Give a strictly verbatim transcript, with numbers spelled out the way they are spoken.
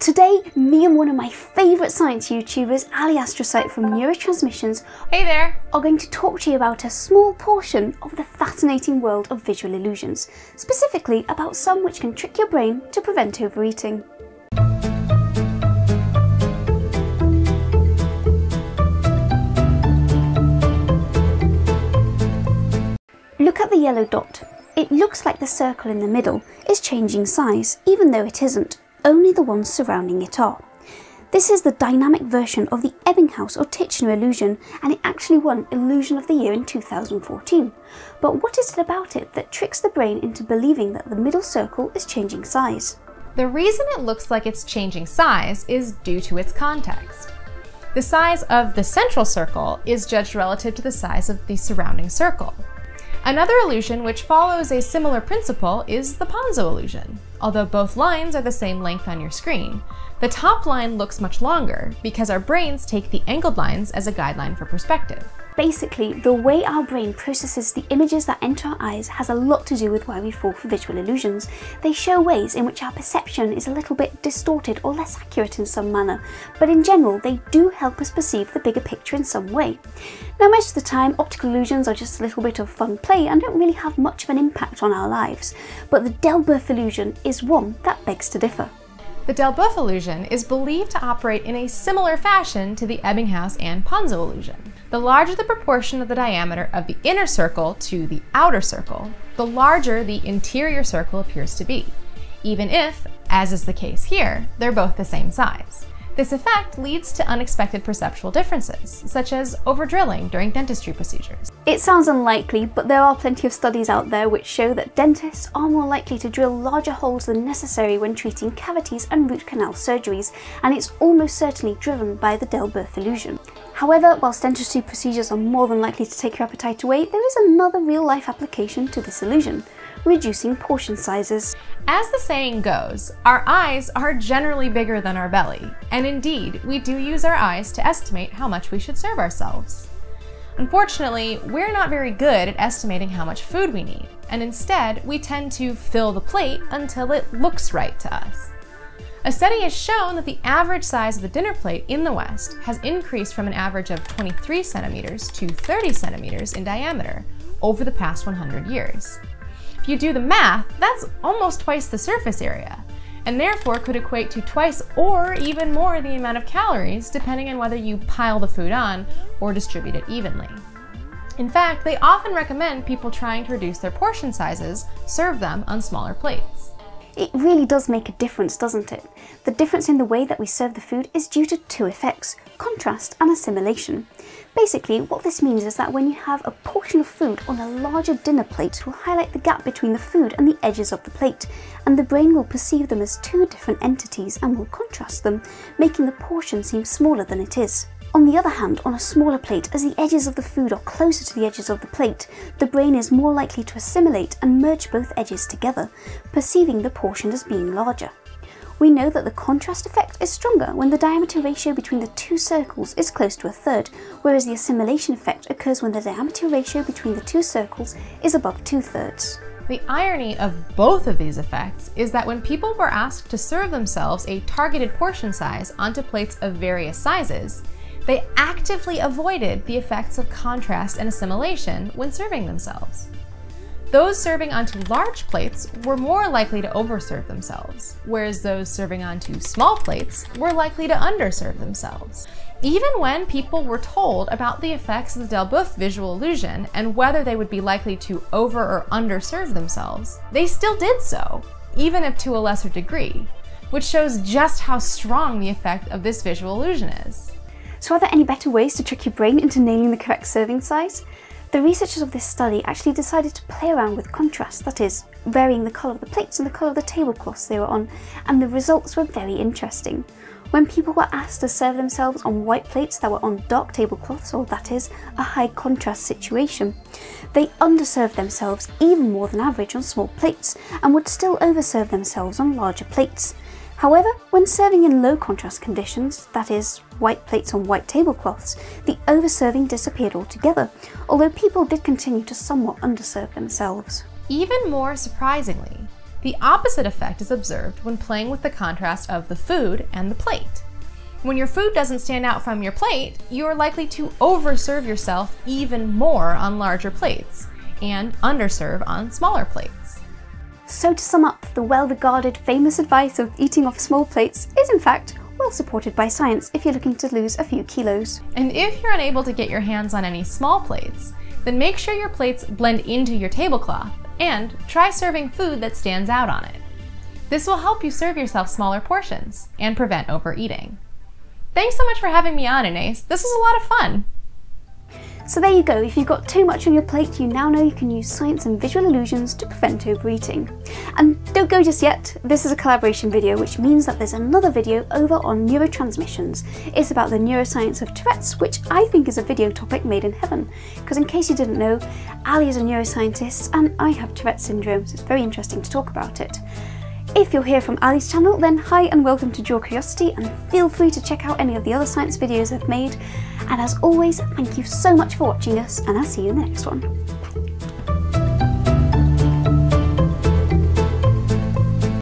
Today, me and one of my favourite science YouTubers, Alie Astrocyte from Neurotransmissions, hey there, are going to talk to you about a small portion of the fascinating world of visual illusions, specifically about some which can trick your brain to prevent overeating. Look at the yellow dot. It looks like the circle in the middle is changing size, even though it isn't, only the ones surrounding it are. This is the dynamic version of the Ebbinghaus or Titchener illusion, and it actually won Illusion of the Year in two thousand fourteen. But what is it about it that tricks the brain into believing that the middle circle is changing size? The reason it looks like it's changing size is due to its context. The size of the central circle is judged relative to the size of the surrounding circle. Another illusion which follows a similar principle is the Ponzo illusion. Although both lines are the same length on your screen, the top line looks much longer because our brains take the angled lines as a guideline for perspective. Basically, the way our brain processes the images that enter our eyes has a lot to do with why we fall for visual illusions. They show ways in which our perception is a little bit distorted or less accurate in some manner, but in general they do help us perceive the bigger picture in some way. Now most of the time, optical illusions are just a little bit of fun play and don't really have much of an impact on our lives, but the Delbouef illusion is one that begs to differ. The Delbouef illusion is believed to operate in a similar fashion to the Ebbinghaus and Ponzo illusion. The larger the proportion of the diameter of the inner circle to the outer circle, the larger the interior circle appears to be, even if, as is the case here, they're both the same size. This effect leads to unexpected perceptual differences, such as overdrilling during dentistry procedures. It sounds unlikely, but there are plenty of studies out there which show that dentists are more likely to drill larger holes than necessary when treating cavities and root canal surgeries, and it's almost certainly driven by the Delbouef illusion. However, whilst dentistry procedures are more than likely to take your appetite away, there is another real-life application to this illusion: reducing portion sizes. As the saying goes, our eyes are generally bigger than our belly, and indeed, we do use our eyes to estimate how much we should serve ourselves. Unfortunately, we're not very good at estimating how much food we need, and instead, we tend to fill the plate until it looks right to us. A study has shown that the average size of the dinner plate in the West has increased from an average of twenty-three centimeters to thirty centimeters in diameter over the past one hundred years. If you do the math, that's almost twice the surface area, and therefore could equate to twice or even more the amount of calories, depending on whether you pile the food on or distribute it evenly. In fact, they often recommend people trying to reduce their portion sizes serve them on smaller plates. It really does make a difference, doesn't it? The difference in the way that we serve the food is due to two effects: contrast and assimilation. Basically, what this means is that when you have a portion of food on a larger dinner plate, it will highlight the gap between the food and the edges of the plate, and the brain will perceive them as two different entities and will contrast them, making the portion seem smaller than it is. On the other hand, on a smaller plate, as the edges of the food are closer to the edges of the plate, the brain is more likely to assimilate and merge both edges together, perceiving the portion as being larger. We know that the contrast effect is stronger when the diameter ratio between the two circles is close to a third, whereas the assimilation effect occurs when the diameter ratio between the two circles is above two-thirds. The irony of both of these effects is that when people were asked to serve themselves a targeted portion size onto plates of various sizes, they actively avoided the effects of contrast and assimilation when serving themselves. Those serving onto large plates were more likely to overserve themselves, whereas those serving onto small plates were likely to underserve themselves. Even when people were told about the effects of the Delbouef visual illusion and whether they would be likely to over or underserve themselves, they still did so, even if to a lesser degree, which shows just how strong the effect of this visual illusion is. So are there any better ways to trick your brain into nailing the correct serving size? The researchers of this study actually decided to play around with contrast, that is, varying the colour of the plates and the colour of the tablecloths they were on, and the results were very interesting. When people were asked to serve themselves on white plates that were on dark tablecloths, or that is, a high contrast situation, they underserved themselves even more than average on small plates, and would still overserve themselves on larger plates. However, when serving in low contrast conditions, that is, white plates on white tablecloths, the overserving disappeared altogether, although people did continue to somewhat underserve themselves. Even more surprisingly, The opposite effect is observed when playing with the contrast of the food and the plate. When your food doesn't stand out from your plate, you are likely to overserve yourself even more on larger plates and underserve on smaller plates. So to sum up, the well-regarded famous advice of eating off small plates is in fact well supported by science if you're looking to lose a few kilos. And if you're unable to get your hands on any small plates, then make sure your plates blend into your tablecloth and try serving food that stands out on it. This will help you serve yourself smaller portions and prevent overeating. Thanks so much for having me on, Inés. This was a lot of fun. So there you go, if you've got too much on your plate, you now know you can use science and visual illusions to prevent overeating. And don't go just yet, this is a collaboration video, which means that there's another video over on neurotransmissions. It's about the neuroscience of Tourette's, which I think is a video topic made in heaven. Because in case you didn't know, Alie is a neuroscientist and I have Tourette's syndrome, so it's very interesting to talk about it. If you're here from Alie's channel, then hi and welcome to Draw Curiosity, and feel free to check out any of the other science videos I've made. And as always, thank you so much for watching us, and I'll see you in the next one.